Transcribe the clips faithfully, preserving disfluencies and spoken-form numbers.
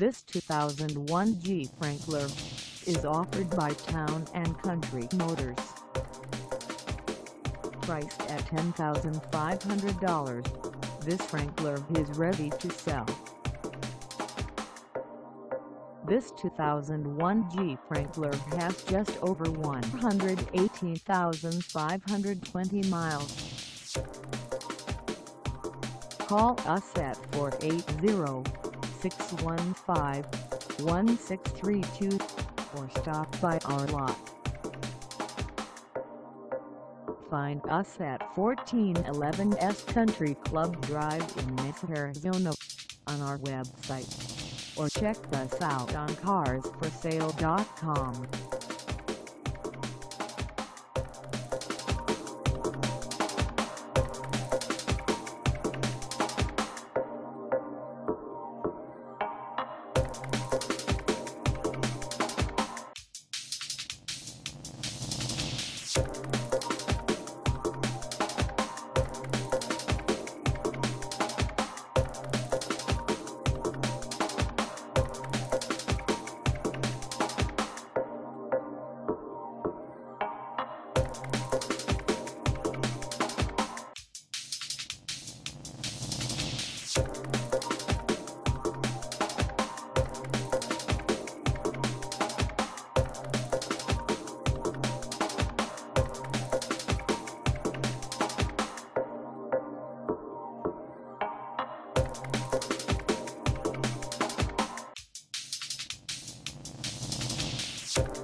This two thousand one Jeep Wrangler is offered by Town and Country Motors. Priced at ten thousand five hundred dollars, this Wrangler is ready to sell. This two thousand one Jeep Wrangler has just over one hundred eighteen thousand five hundred twenty miles. Call us at four eight zero, six one five, one six three two or stop by our lot. Find us at fourteen eleven S Country Club Drive in Mesa, Arizona on our website, or check us out on cars for sale dot com.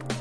We'll